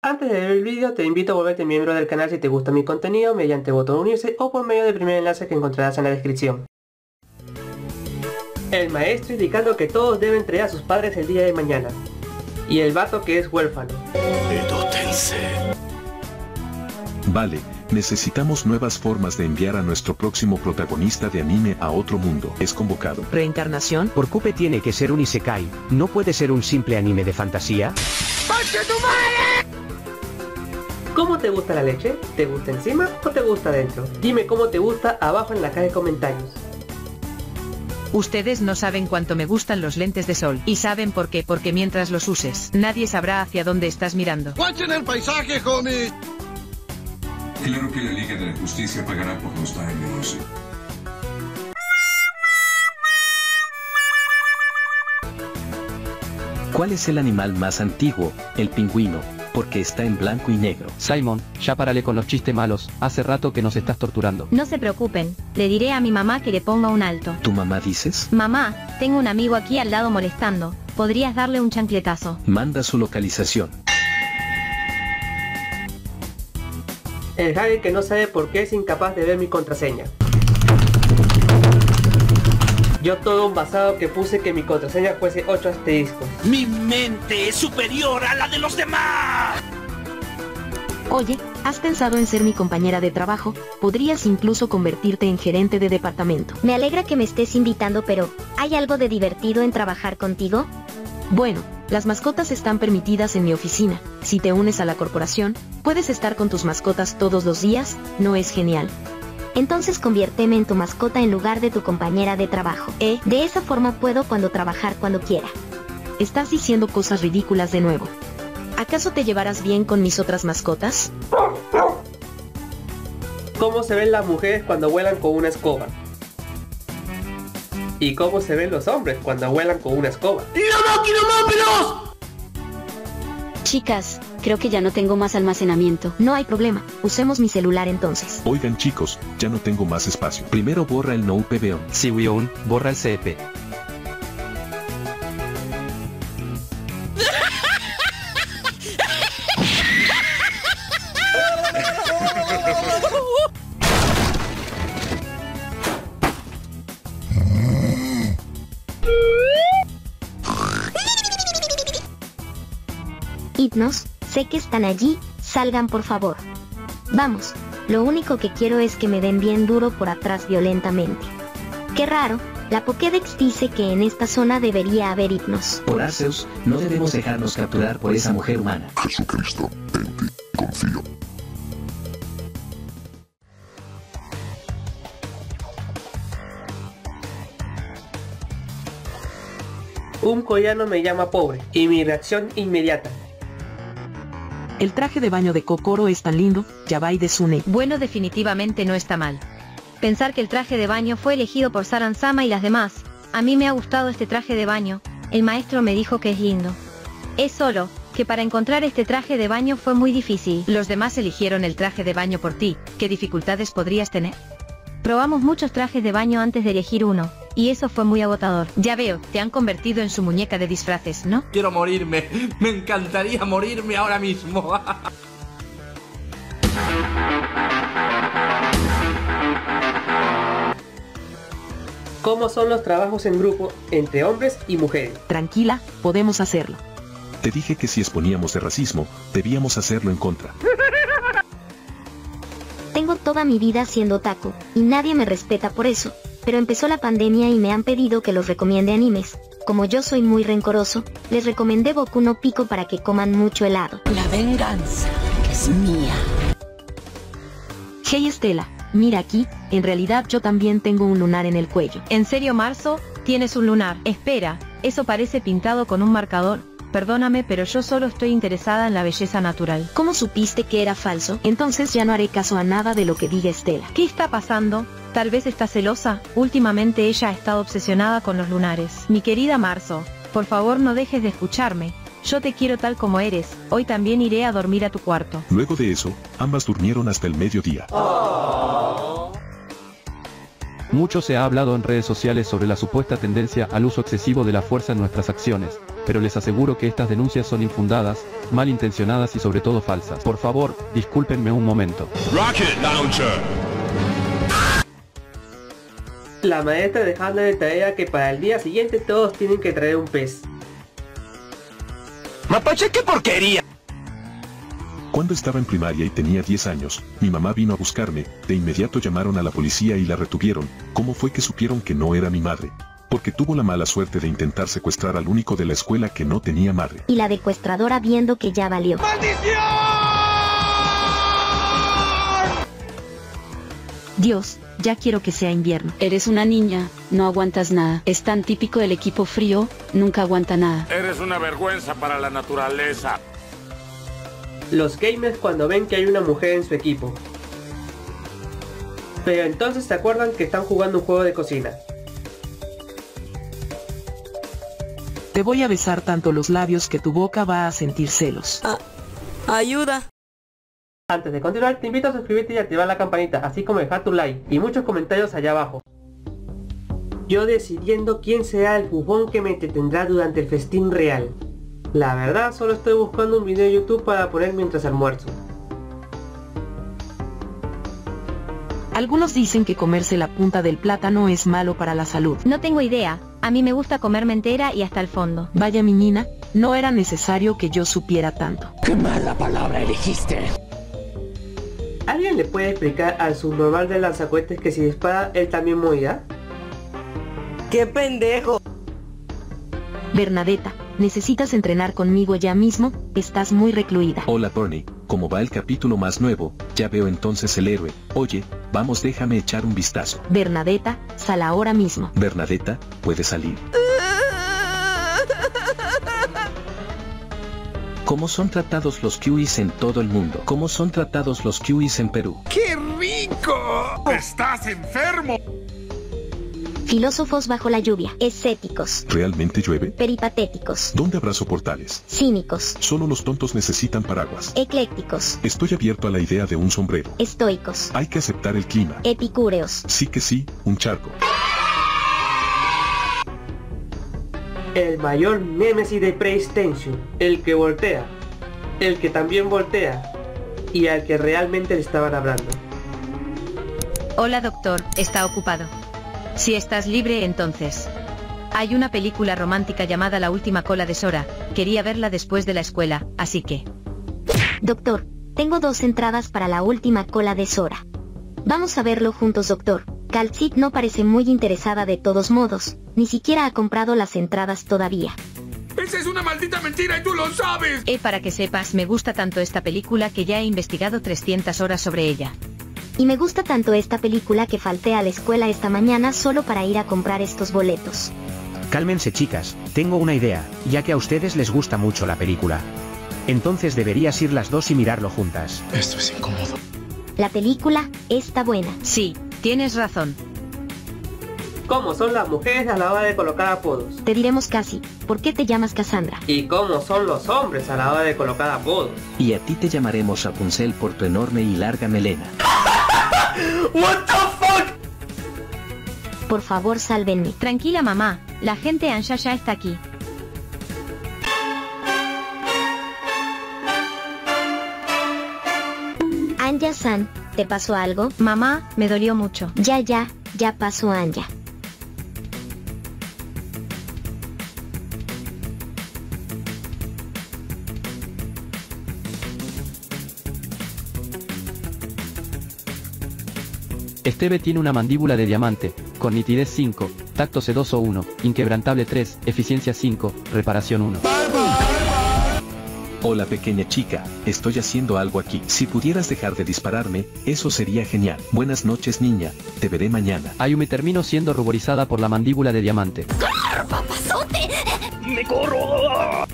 Antes de ver el vídeo te invito a volverte miembro del canal si te gusta mi contenido mediante botón unirse o por medio del primer enlace que encontrarás en la descripción. El maestro indicando que todos deben traer a sus padres el día de mañana. Y el vato que es huérfano. Vale, necesitamos nuevas formas de enviar a nuestro próximo protagonista de anime a otro mundo. Es convocado. ¿Reencarnación? ¿Por Kupe tiene que ser un isekai? ¿No puede ser un simple anime de fantasía? ¡Concha tu madre! ¿Cómo te gusta la leche? ¿Te gusta encima o te gusta adentro? Dime cómo te gusta abajo en la caja de comentarios. Ustedes no saben cuánto me gustan los lentes de sol. ¿Y saben por qué? Porque mientras los uses, nadie sabrá hacia dónde estás mirando. ¡Guachen el paisaje, homies! Claro que la Liga de la Justicia pagará por los daños. ¿Cuál es el animal más antiguo? El pingüino. Porque está en blanco y negro. Simon, ya párale con los chistes malos, hace rato que nos estás torturando. No se preocupen, le diré a mi mamá que le ponga un alto. ¿Tu mamá dices? Mamá, tengo un amigo aquí al lado molestando, podrías darle un chancletazo. Manda su localización. El Javi que no sabe por qué es incapaz de ver mi contraseña. Yo todo un basado que puse que mi contraseña fuese 8 asteriscos. ¡Mi mente es superior a la de los demás! Oye, ¿has pensado en ser mi compañera de trabajo? Podrías incluso convertirte en gerente de departamento. Me alegra que me estés invitando, pero ¿hay algo de divertido en trabajar contigo? Bueno, las mascotas están permitidas en mi oficina. Si te unes a la corporación, puedes estar con tus mascotas todos los días, ¿no es genial? Entonces conviérteme en tu mascota en lugar de tu compañera de trabajo. De esa forma puedo trabajar cuando quiera. Estás diciendo cosas ridículas de nuevo. ¿Acaso te llevarás bien con mis otras mascotas? ¿Cómo se ven las mujeres cuando vuelan con una escoba? ¿Y cómo se ven los hombres cuando vuelan con una escoba? Chicas, creo que ya no tengo más almacenamiento. No hay problema, usemos mi celular entonces. Oigan chicos, ya no tengo más espacio. Primero borra el NoPBON. Sí, weón, borra el CEP. Idnos, sé que están allí, salgan por favor. Vamos, lo único que quiero es que me den bien duro por atrás violentamente. Qué raro, la Pokédex dice que en esta zona debería haber Idnos. Por Arceus, no debemos dejarnos capturar por esa mujer humana. Jesucristo, en ti confío. Un coreano me llama pobre, y mi reacción inmediata. El traje de baño de Kokoro es tan lindo, Yabai Desune. Bueno, definitivamente no está mal. Pensar que el traje de baño fue elegido por Saran-sama y las demás. A mí me ha gustado este traje de baño, el maestro me dijo que es lindo. Es solo, que para encontrar este traje de baño fue muy difícil. Los demás eligieron el traje de baño por ti, ¿qué dificultades podrías tener? Probamos muchos trajes de baño antes de elegir uno, y eso fue muy agotador. Ya veo, te han convertido en su muñeca de disfraces, ¿no? Quiero morirme, me encantaría morirme ahora mismo. ¿Cómo son los trabajos en grupo entre hombres y mujeres? Tranquila, podemos hacerlo. Te dije que si exponíamos de racismo, debíamos hacerlo en contra. Tengo toda mi vida siendo otaku, y nadie me respeta por eso. Pero empezó la pandemia y me han pedido que los recomiende animes. Como yo soy muy rencoroso, les recomendé Boku no Pico para que coman mucho helado. La venganza es mía. Hey Estela, mira aquí, en realidad yo también tengo un lunar en el cuello. ¿En serio, Marzo? ¿Tienes un lunar? Espera, eso parece pintado con un marcador. Perdóname, pero yo solo estoy interesada en la belleza natural. ¿Cómo supiste que era falso? Entonces ya no haré caso a nada de lo que diga Estela. ¿Qué está pasando? Tal vez está celosa, últimamente ella ha estado obsesionada con los lunares. Mi querida Marzo, por favor no dejes de escucharme, yo te quiero tal como eres, hoy también iré a dormir a tu cuarto. Luego de eso, ambas durmieron hasta el mediodía. Oh. Mucho se ha hablado en redes sociales sobre la supuesta tendencia al uso excesivo de la fuerza en nuestras acciones, pero les aseguro que estas denuncias son infundadas, malintencionadas y sobre todo falsas. Por favor, discúlpenme un momento. Rocket Launcher. La maestra dejando de tarea que para el día siguiente todos tienen que traer un pez. ¡Mapache, qué porquería! Cuando estaba en primaria y tenía 10 años, mi mamá vino a buscarme, de inmediato llamaron a la policía y la retuvieron. ¿Cómo fue que supieron que no era mi madre? Porque tuvo la mala suerte de intentar secuestrar al único de la escuela que no tenía madre. Y la secuestradora viendo que ya valió. ¡Maldición! Dios, ya quiero que sea invierno. Eres una niña, no aguantas nada. Es tan típico del equipo frío, nunca aguanta nada. Eres una vergüenza para la naturaleza. Los gamers cuando ven que hay una mujer en su equipo. Pero entonces se acuerdan que están jugando un juego de cocina. Te voy a besar tanto los labios que tu boca va a sentir celos. ¡Ayuda! Antes de continuar, te invito a suscribirte y activar la campanita, así como dejar tu like y muchos comentarios allá abajo. Yo decidiendo quién será el bufón que me entretendrá durante el festín real. La verdad, solo estoy buscando un video de YouTube para poner mientras almuerzo. Algunos dicen que comerse la punta del plátano es malo para la salud. No tengo idea, a mí me gusta comerme entera y hasta el fondo. Vaya mi Nina, no era necesario que yo supiera tanto. ¡Qué mala palabra elegiste! ¿Alguien le puede explicar al subnormal de lanzacohetes que si dispara, él también morirá? ¡Qué pendejo! Bernadetta, necesitas entrenar conmigo ya mismo, estás muy recluida. Hola Tony, ¿cómo va el capítulo más nuevo? Ya veo entonces el héroe. Oye, vamos, déjame echar un vistazo. Bernadetta, sal ahora mismo. Bernadetta, puedes salir. ¿Cómo son tratados los kiwis en todo el mundo? ¿Cómo son tratados los kiwis en Perú? ¡Qué rico! ¡Estás enfermo! Filósofos bajo la lluvia. Escépticos. ¿Realmente llueve? Peripatéticos. ¿Dónde habrá soportales? Cínicos. Solo los tontos necesitan paraguas. Eclécticos. Estoy abierto a la idea de un sombrero. Estoicos. Hay que aceptar el clima. Epicúreos. Sí que sí, un charco. El mayor némesis de PlayStation. El que voltea. El que también voltea. Y al que realmente le estaban hablando. Hola doctor, está ocupado. Si estás libre entonces. Hay una película romántica llamada La última cola de Sora, quería verla después de la escuela, así que... Doctor, tengo 2 entradas para La última cola de Sora. Vamos a verlo juntos doctor. Calcit no parece muy interesada de todos modos, ni siquiera ha comprado las entradas todavía. ¡Esa es una maldita mentira y tú lo sabes! Para que sepas, me gusta tanto esta película que ya he investigado 300 horas sobre ella. Y me gusta tanto esta película que falté a la escuela esta mañana solo para ir a comprar estos boletos. Cálmense chicas, tengo una idea, ya que a ustedes les gusta mucho la película. Entonces deberías ir las dos y mirarlo juntas. Esto es incómodo. La película está buena. Sí, tienes razón. ¿Cómo son las mujeres a la hora de colocar apodos? Te diremos Cassie, ¿por qué te llamas Cassandra? ¿Y cómo son los hombres a la hora de colocar apodos? Y a ti te llamaremos Rapunzel por tu enorme y larga melena. What the fuck? Por favor, sálvenme. Tranquila, mamá. La gente Ansha ya está aquí. Anja-san, ¿te pasó algo? Mamá, me dolió mucho. Ya pasó Anja. Esteve tiene una mandíbula de diamante, con nitidez 5, tacto sedoso 1, inquebrantable 3, eficiencia 5, reparación 1. Hola pequeña chica, estoy haciendo algo aquí. Si pudieras dejar de dispararme, eso sería genial. Buenas noches niña, te veré mañana. Ayume terminó siendo ruborizada por la mandíbula de diamante. ¡Claro, papazote! ¡Me corro!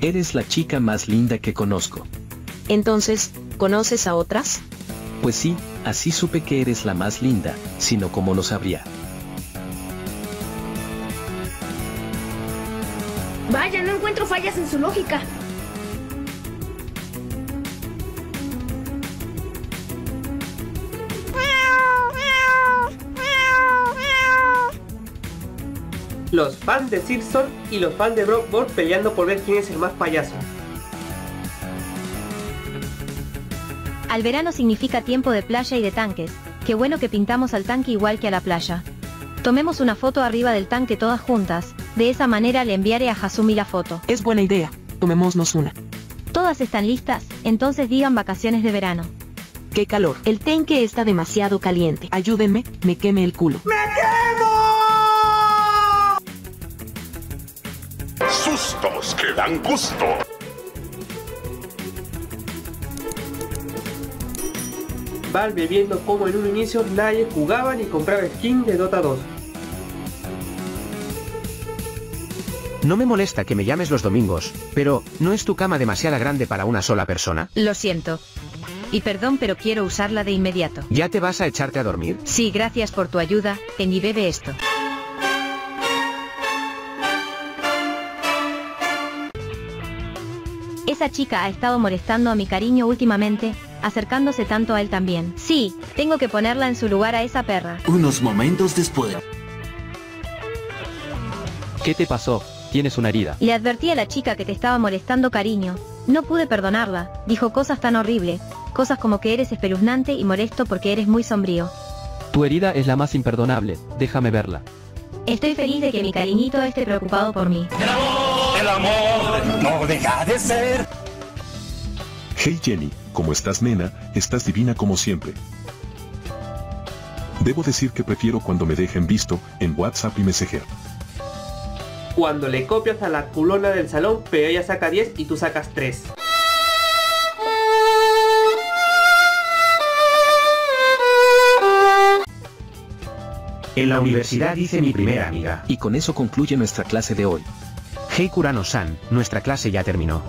Eres la chica más linda que conozco. Entonces, ¿conoces a otras? Pues sí, así supe que eres la más linda, sino como lo sabría. Vaya, no encuentro fallas en su lógica. los fans de Simpson y los fans de Brockburn peleando por ver quién es el más payaso. Al verano significa tiempo de playa y de tanques. Qué bueno que pintamos al tanque igual que a la playa. Tomemos una foto arriba del tanque todas juntas, de esa manera le enviaré a Hasumi la foto. Es buena idea, tomémonos una. Todas están listas, entonces digan vacaciones de verano. ¡Qué calor! El tanque está demasiado caliente. Ayúdenme, me queme el culo. ¡Me quemo! Sustos que dan gusto. Valve viendo cómo en un inicio nadie jugaba ni compraba skin de Dota 2. No me molesta que me llames los domingos, pero ¿no es tu cama demasiado grande para una sola persona? Lo siento. Y perdón, pero quiero usarla de inmediato. ¿Ya te vas a echarte a dormir? Sí, gracias por tu ayuda, Penny, bebe esto. Esa chica ha estado molestando a mi cariño últimamente, acercándose tanto a él también. Sí, tengo que ponerla en su lugar a esa perra. Unos momentos después. ¿Qué te pasó? Tienes una herida. Le advertí a la chica que te estaba molestando, cariño. No pude perdonarla, dijo cosas tan horribles, cosas como que eres espeluznante y molesto porque eres muy sombrío. Tu herida es la más imperdonable, déjame verla. Estoy feliz de que mi cariñito esté preocupado por mí. El amor no deja de ser. Hey Jenny, ¿cómo estás, nena? Estás divina como siempre. Debo decir que prefiero cuando me dejen visto, en WhatsApp y Messenger. Cuando le copias a la culona del salón, pero ella saca 10 y tú sacas 3. En la universidad hice mi primera amiga. Y con eso concluye nuestra clase de hoy. Hey Kurano-san, nuestra clase ya terminó.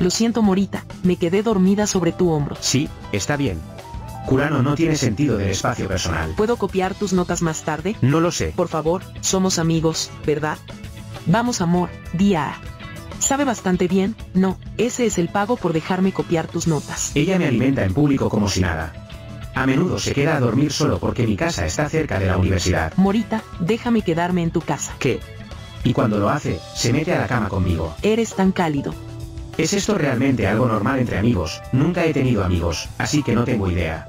Lo siento Morita, me quedé dormida sobre tu hombro. Sí, está bien. Kurano no tiene sentido del espacio personal. ¿Puedo copiar tus notas más tarde? No lo sé. Por favor, somos amigos, ¿verdad? Vamos amor, día. Sabe bastante bien, no, ese es el pago por dejarme copiar tus notas. Ella me alimenta en público como si nada. A menudo se queda a dormir solo porque mi casa está cerca de la universidad. Morita, déjame quedarme en tu casa. ¿Qué? Y cuando lo hace, se mete a la cama conmigo. Eres tan cálido. ¿Es esto realmente algo normal entre amigos? Nunca he tenido amigos, así que no tengo idea.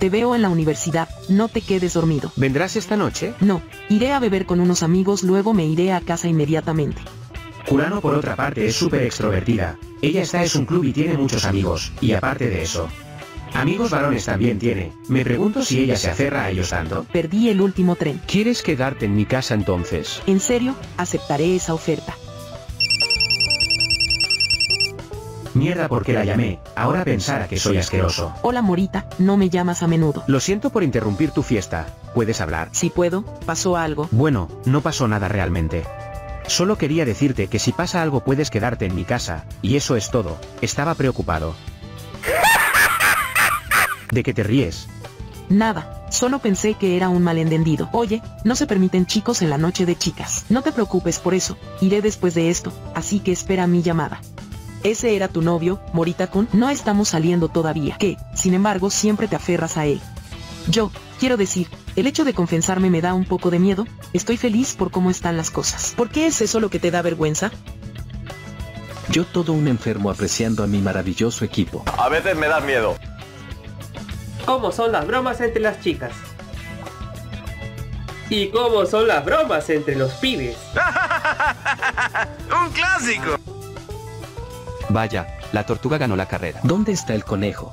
Te veo en la universidad, no te quedes dormido. ¿Vendrás esta noche? No, iré a beber con unos amigos, luego me iré a casa inmediatamente. Kurano por otra parte es súper extrovertida. Ella está en un club y tiene muchos amigos, y aparte de eso, amigos varones también tiene. Me pregunto si ella se aferra a ellos tanto. Perdí el último tren. ¿Quieres quedarte en mi casa entonces? En serio, aceptaré esa oferta. Mierda, porque la llamé, ahora pensará que soy asqueroso. Hola Morita, no me llamas a menudo. Lo siento por interrumpir tu fiesta, ¿puedes hablar? Sí puedo, ¿pasó algo? Bueno, no pasó nada realmente. Solo quería decirte que si pasa algo puedes quedarte en mi casa, y eso es todo, estaba preocupado. ¿De qué te ríes? Nada, solo pensé que era un malentendido. Oye, no se permiten chicos en la noche de chicas. No te preocupes por eso, iré después de esto, así que espera mi llamada. Ese era tu novio, Morita-kun. No estamos saliendo todavía. Que, sin embargo, siempre te aferras a él. Yo, quiero decir, el hecho de confesarme me da un poco de miedo. Estoy feliz por cómo están las cosas. ¿Por qué es eso lo que te da vergüenza? Yo todo un enfermo apreciando a mi maravilloso equipo. A veces me da miedo. ¿Cómo son las bromas entre las chicas? ¿Y cómo son las bromas entre los pibes? ¡Un clásico! Vaya, la tortuga ganó la carrera. ¿Dónde está el conejo?